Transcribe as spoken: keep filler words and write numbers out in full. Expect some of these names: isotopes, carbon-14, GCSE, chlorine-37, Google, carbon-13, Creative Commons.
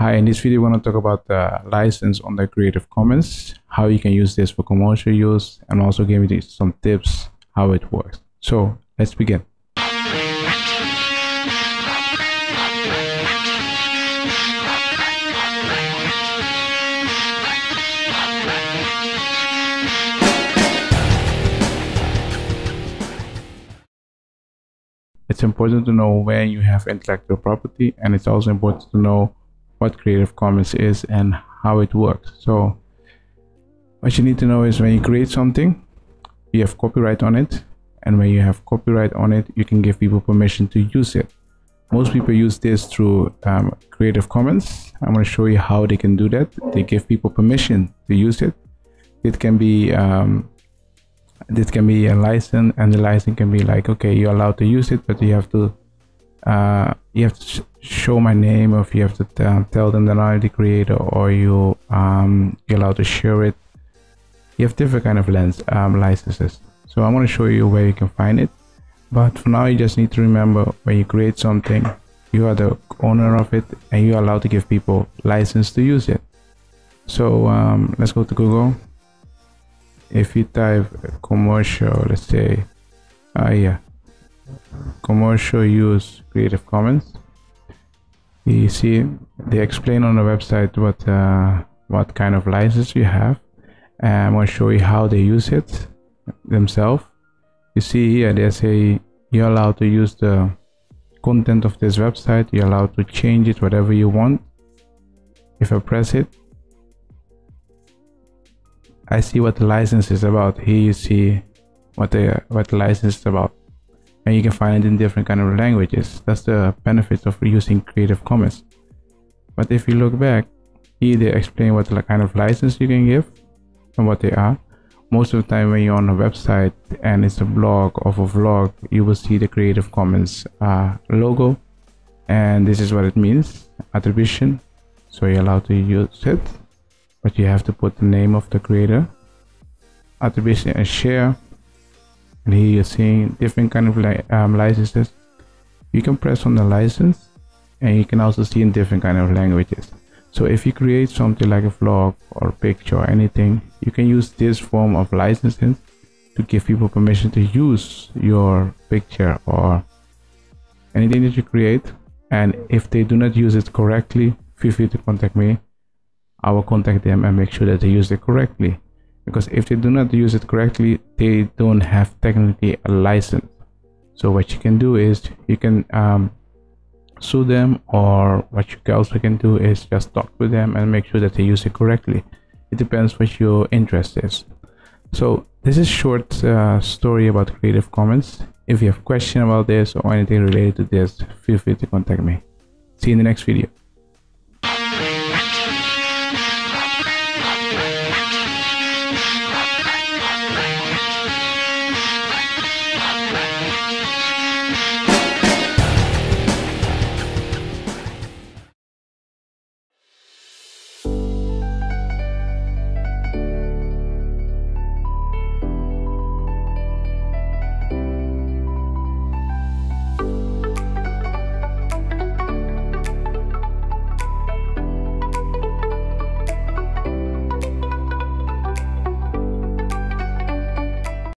Hi, in this video, we're going to talk about the license on the Creative Commons, how you can use this for commercial use, and also give you some tips how it works. So let's begin. It's important to know where you have intellectual property, and it's also important to know what Creative Commons is and how it works. So what you need to know is when you create something, you have copyright on it, and when you have copyright on it, you can give people permission to use it. Most people use this through um, Creative Commons. I'm going to show you how they can do that. They give people permission to use it. It can be um, this can be a license, and the license can be like, okay, you're allowed to use it, but you have to uh you have to sh show my name, or if you have to tell them that I'm the creator, or you um you're allowed to share it. You have different kind of lens um licenses. So I'm going to show you where you can find it, but for now you just need to remember, when you create something, you are the owner of it, and you're allowed to give people license to use it. So um let's go to Google. If you type commercial, let's say uh, yeah commercial use Creative Commons, you see they explain on the website what uh, what kind of license you have, and I'm going to show you how they use it themselves. You see here they say you're allowed to use the content of this website, you're allowed to change it whatever you want. If I press it, I see what the license is about. Here you see what the what the license is about, and you can find it in different kind of languages. That's the benefit of using Creative Commons. But if you look back here, they explain what kind of license you can give and what they are. Most of the time when you're on a website and it's a blog or a vlog, you will see the Creative Commons uh, logo, and this is what it means: attribution. So you're allowed to use it, but you have to put the name of the creator, attribution, and share. And here you're seeing different kind of li um, licenses. You can press on the license, and you can also see in different kind of languages. So if you create something like a vlog or a picture or anything, you can use this form of licensing to give people permission to use your picture or anything that you create. And if they do not use it correctly, feel free to contact me. I will contact them and make sure that they use it correctly, because if they do not use it correctly, they don't have technically a license. So what you can do is you can um, sue them, or what you also can do is just talk to them and make sure that they use it correctly. It depends what your interest is. So this is short uh, story about Creative Commons. If you have question about this or anything related to this, feel free to contact me. See you in the next video.